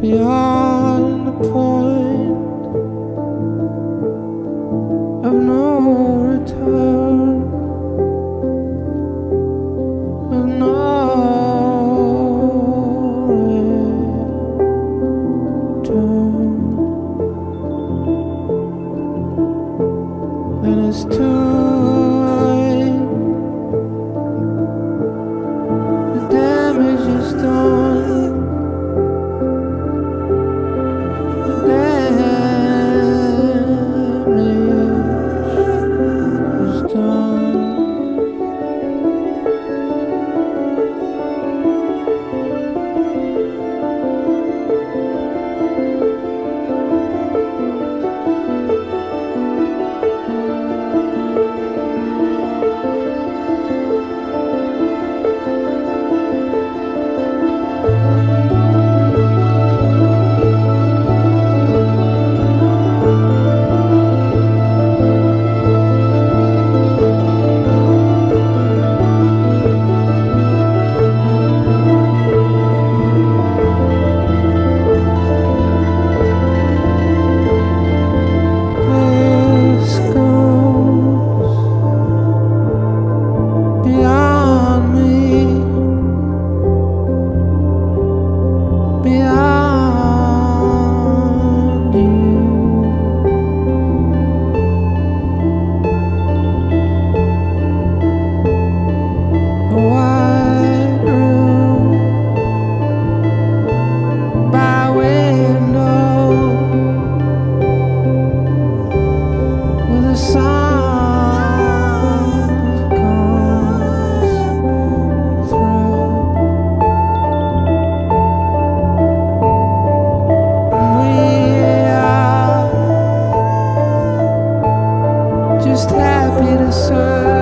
Beyond the point of no return, of no return, and it's too happy to serve.